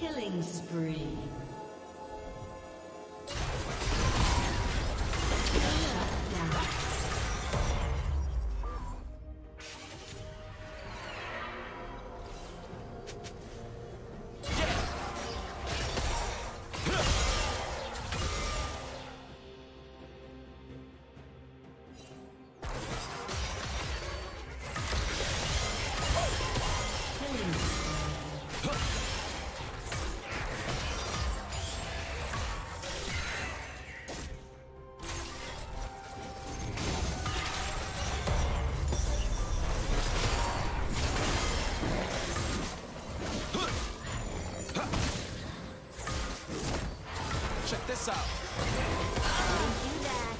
Killing spree. Out. Don't do that.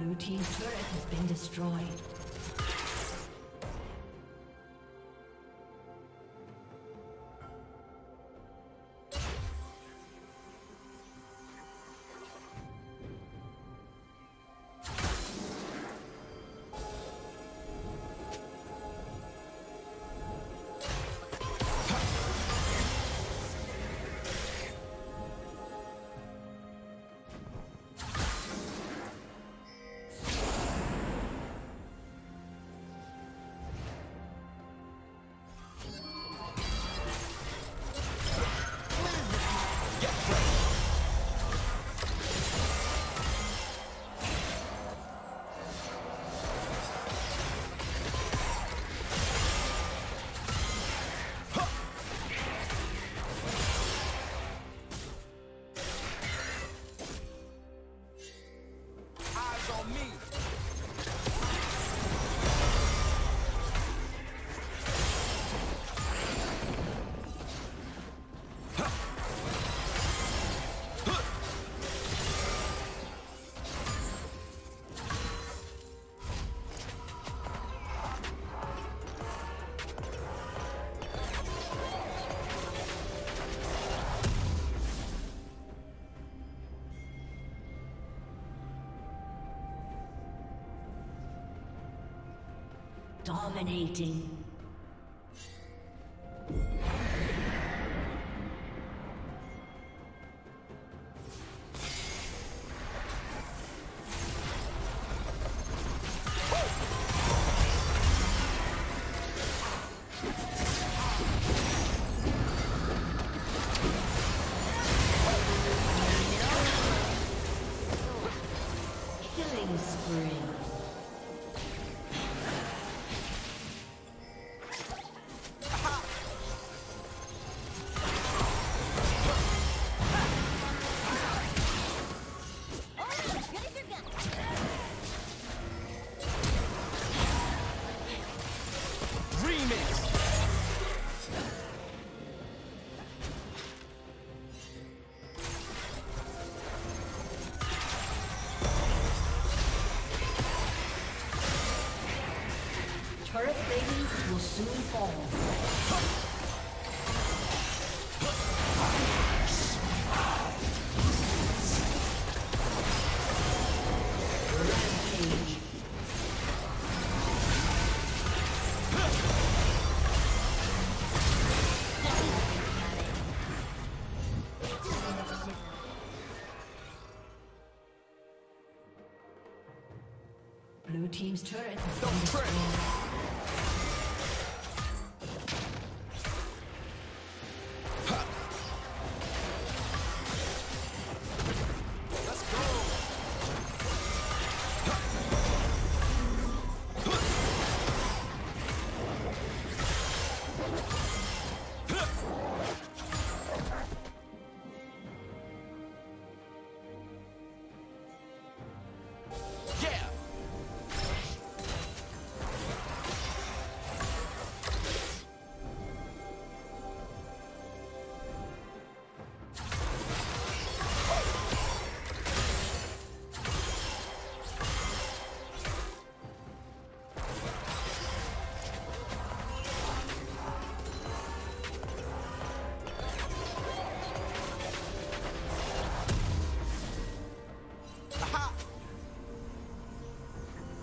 Blue team's turret has been destroyed. Dominating. Killing spree. soon fall. Blue team's turret has been destroyed.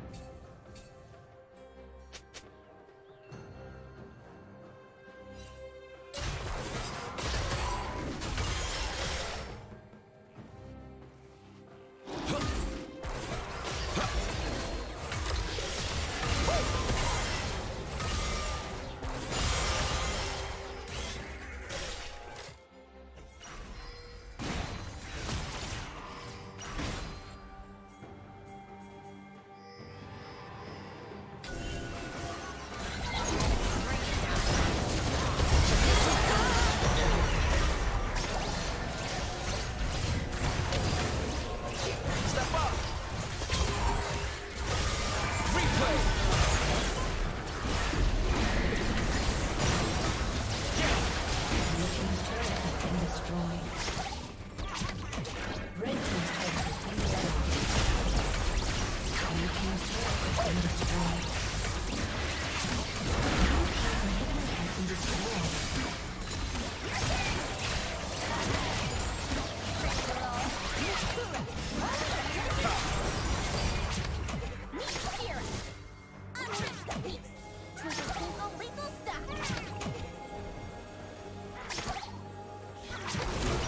Let's go.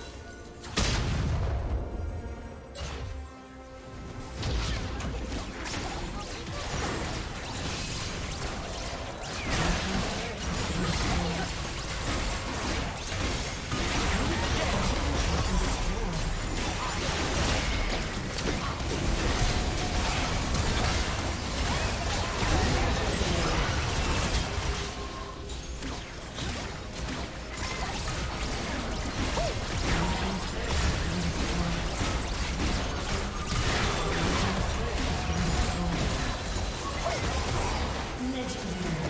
Legendary.